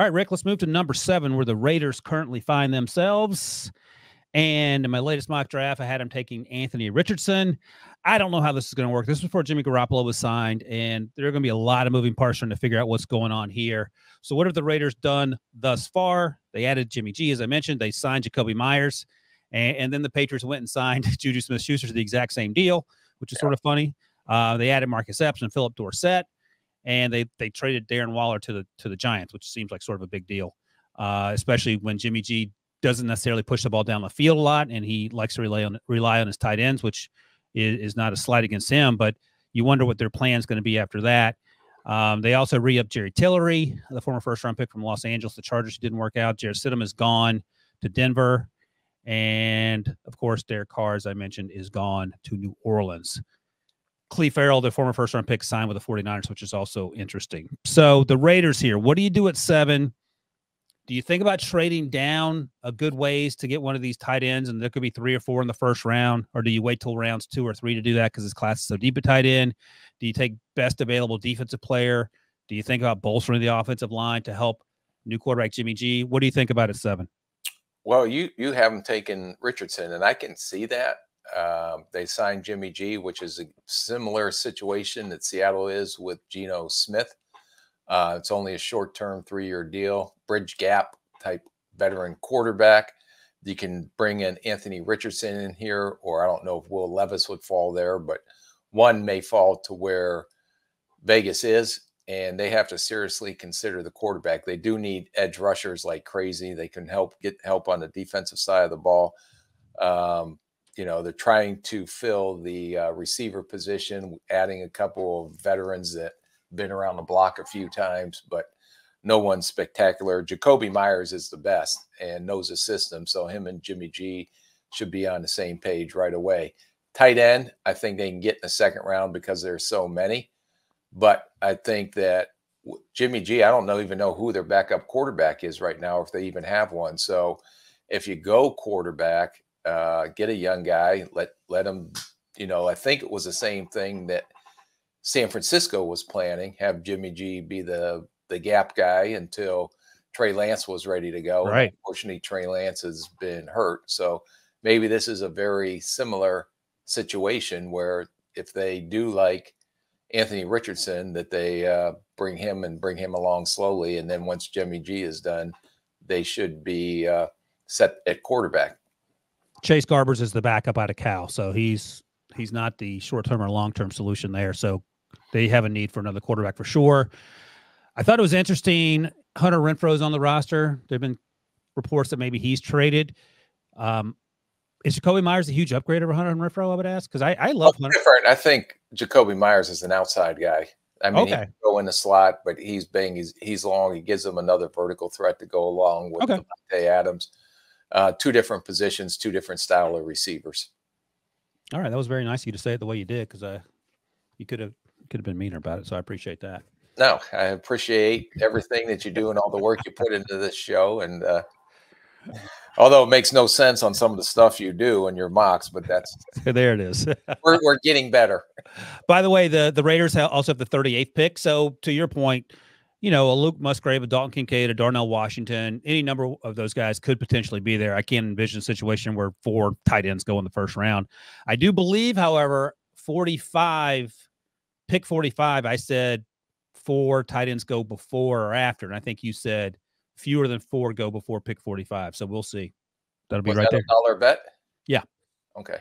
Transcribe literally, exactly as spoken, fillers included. All right, Rick, let's move to number seven, where the Raiders currently find themselves. And in my latest mock draft, I had him taking Anthony Richardson. I don't know how this is going to work. This was before Jimmy Garoppolo was signed, and there are going to be a lot of moving parts trying to figure out what's going on here. So what have the Raiders done thus far? They added Jimmy G, as I mentioned. They signed Jacoby Myers, and, and then the Patriots went and signed Juju Smith-Schuster to the exact same deal, which is yeah. sort of funny. Uh, they added Marcus Epps and Philip Dorsett, and they they traded Darren Waller to the to the Giants, which seems like sort of a big deal, uh, especially when Jimmy G doesn't necessarily push the ball down the field a lot, and he likes to rely on rely on his tight ends, which is, is not a slight against him, but you wonder what their plan is going to be after that. Um, they also re-up Jerry Tillery, the former first-round pick from Los Angeles, the Chargers, who didn't work out. Jared Sitem is gone to Denver, and, of course, Derek Carr, as I mentioned, is gone to New Orleans. Cole Farrell, the former first-round pick, signed with the forty-niners, which is also interesting. So the Raiders here, what do you do at seven? Do you think about trading down a good ways to get one of these tight ends, and there could be three or four in the first round, or do you wait till rounds two or three to do that because this class is so deep at tight end? Do you take best available defensive player? Do you think about bolstering the offensive line to help new quarterback Jimmy G? What do you think about at seven? Well, you you haven't taken Richardson, and I can see that. Uh, they signed Jimmy G, which is a similar situation that Seattle is with Geno Smith. Uh, it's only a short-term three-year deal, bridge gap type veteran quarterback. You can bring in Anthony Richardson in here, or I don't know if Will Levis would fall there, but one may fall to where Vegas is, and they have to seriously consider the quarterback. They do need edge rushers like crazy. They can help get help on the defensive side of the ball. Um, you know, they're trying to fill the uh, receiver position, adding a couple of veterans that been around the block a few times, but no one's spectacular. Jacoby Myers is the best and knows the system, so him and Jimmy G should be on the same page right away. Tight end, I think they can get in the second round because there's so many, but I think that Jimmy G, I don't know even know who their backup quarterback is right now, if they even have one. So if you go quarterback, uh, get a young guy, let, let him, you know, I think it was the same thing that San Francisco was planning, have Jimmy G be the the gap guy until Trey Lance was ready to go. Right. Unfortunately, Trey Lance has been hurt. So maybe this is a very similar situation where if they do like Anthony Richardson, that they uh, bring him and bring him along slowly. And then once Jimmy G is done, they should be uh, set at quarterback. Chase Garbers is the backup out of Cal. So he's, he's not the short-term or long-term solution there. So they have a need for another quarterback for sure. I thought it was interesting. Hunter Renfro's on the roster. There have been reports that maybe he's traded. Um, is Jacoby Myers a huge upgrade over Hunter Renfro, I would ask? Because I, I love oh, Hunter. Different. I think Jacoby Myers is an outside guy. I mean, okay. He can go in the slot, but he's big. He's, he's long. He gives them another vertical threat to go along with okay. Tay Adams. Uh, two different positions, two different style of receivers. All right. That was very nice of you to say it the way you did, because I, you could have, could have been meaner about it. So I appreciate that. No, I appreciate everything that you do and all the work you put into this show. And uh, although it makes no sense on some of the stuff you do in your mocks, but that's there it is. we're, we're getting better. By the way, the, the Raiders also have the thirty-eighth pick. So to your point, you know, a Luke Musgrave, a Dalton Kincaid, a Darnell Washington, any number of those guys could potentially be there. I can't envision a situation where four tight ends go in the first round. I do believe, however, forty-five pick forty-five, I said four tight ends go before or after. And I think you said fewer than four go before pick forty-five. So we'll see. That'll be was right that there. A dollar bet? Yeah. Okay.